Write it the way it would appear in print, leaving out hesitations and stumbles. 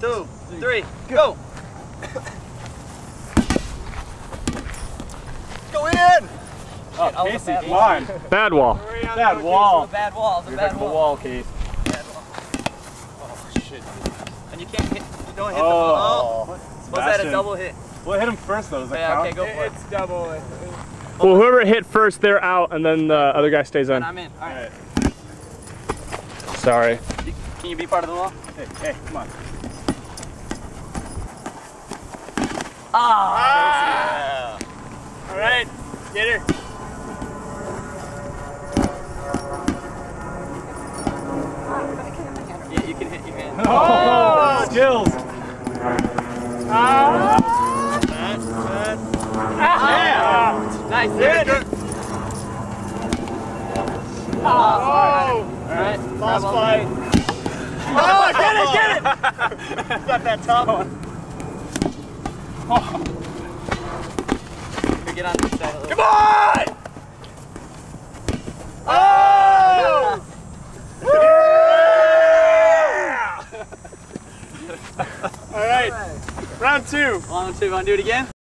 2, 3, go! Go in! Oh, oh Casey, come on. Bad wall. Bad wall. Bad wall. You're back to the wall, Casey. Bad wall. Oh, shit. And you can't hit, you don't hit the ball. Was that a double hit? Well, hit him first, though. Does that count? Okay, go for it. It's double. Well, whoever hit first, they're out, and then the other guy stays in. And I'm in. All right. Sorry. Can you be part of the wall? Hey, come on. Ah! Yeah. All right, get her. Yeah, you can hit your hand. Oh, skills! Yeah! Nice, dude! Oh! Alright, lost five. Oh, get it, get it! Got that top one. Oh. Get on this side a little. Come on! Oh! All right, round two. Round two, want to do it again?